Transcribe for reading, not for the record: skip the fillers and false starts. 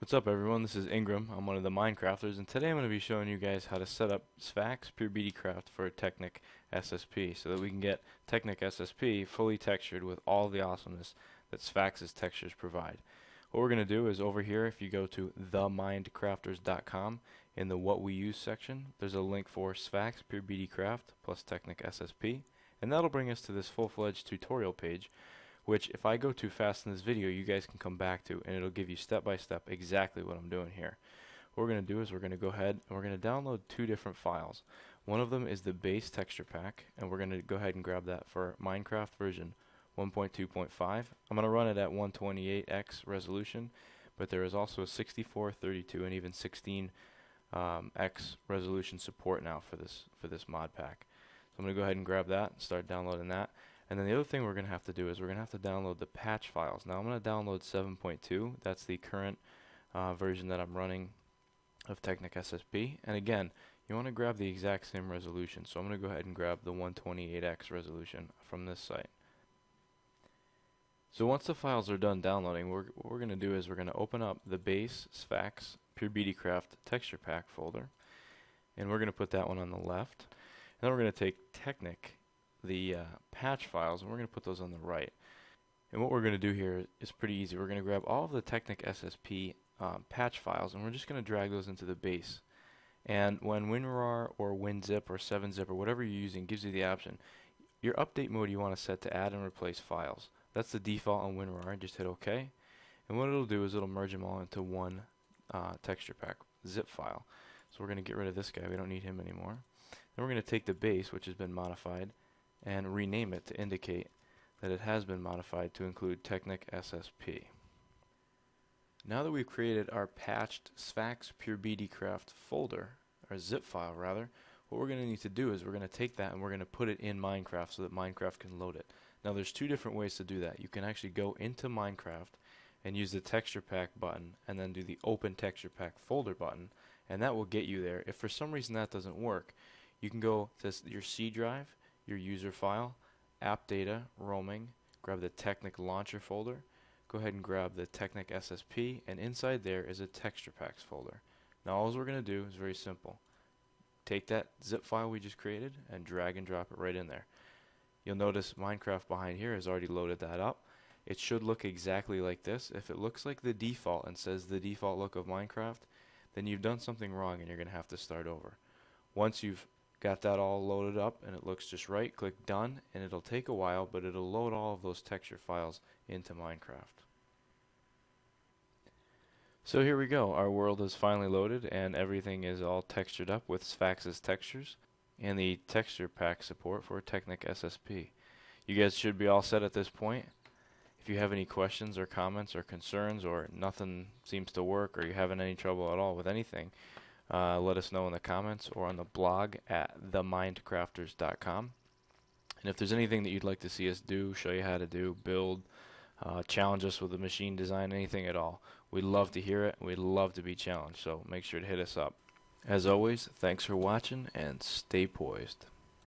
What's up everyone, this is Ingram, I'm one of the Minecrafters, and today I'm going to be showing you guys how to set up Sphax PureBDcraft for a Technic SSP so that we can get Technic SSP fully textured with all the awesomeness that Sphax's textures provide. What we're going to do is over here, if you go to themindcrafters.com, in the What We Use section, there's a link for Sphax PureBDcraft plus Technic SSP, and that'll bring us to this full-fledged tutorial page, which if I go too fast in this video you guys can come back to and it'll give you step by step exactly what I'm doing here. What we're going to do is we're going to go ahead and we're going to download two different files. One of them is the base texture pack, and we're going to go ahead and grab that for Minecraft version 1.2.5. I'm going to run it at 128x resolution, but there is also a 64, 32, and even 16x resolution support now for this mod pack. So I'm going to go ahead and grab that and start downloading that. And then the other thing we're going to have to do is we're going to have to download the patch files. Now I'm going to download 7.2. That's the current version that I'm running of Technic SSP. And again, you want to grab the exact same resolution. So I'm going to go ahead and grab the 128x resolution from this site. So once the files are done downloading, what we're going to do is we're going to open up the base Sphax PureBDcraft texture pack folder. And we're going to put that one on the left. And then we're going to take Technic, the patch files, and we're going to put those on the right. And what we're going to do here is pretty easy. We're going to grab all of the Technic SSP patch files, and we're just going to drag those into the base. And when WinRAR or WinZip or 7Zip or whatever you're using gives you the option, your update mode you want to set to add and replace files. That's the default on WinRAR. Just hit OK. And what it'll do is it'll merge them all into one texture pack zip file. So we're going to get rid of this guy. We don't need him anymore. Then we're going to take the base, which has been modified, and rename it to indicate that it has been modified to include Technic SSP. Now that we've created our patched Sphax PureBDcraft folder, or zip file rather, what we're going to need to do is we're going to take that and we're going to put it in Minecraft so that Minecraft can load it. Now there's two different ways to do that. You can actually go into Minecraft and use the texture pack button and then do the open texture pack folder button, and that will get you there. If for some reason that doesn't work, you can go to your C drive, your user file, app data, roaming, grab the Technic launcher folder, go ahead and grab the Technic SSP, and inside there is a texture packs folder. Now all we're going to do is very simple. Take that zip file we just created and drag and drop it right in there. You'll notice Minecraft behind here has already loaded that up. It should look exactly like this. If it looks like the default and says the default look of Minecraft, then you've done something wrong and you're going to have to start over. Once you've got that all loaded up and it looks just right, click done, and it'll take a while, but it'll load all of those texture files into Minecraft. So here we go, our world is finally loaded and everything is all textured up with Sphax's textures and the texture pack support for Technic SSP. You guys should be all set at this point. If you have any questions or comments or concerns, or nothing seems to work, or you're having any trouble at all with anything, let us know in the comments or on the blog at themindcrafters.com. And if there's anything that you'd like to see us do, show you how to do, build, challenge us with a machine design, anything at all, we'd love to hear it. We'd love to be challenged, so make sure to hit us up. As always, thanks for watching and stay poised.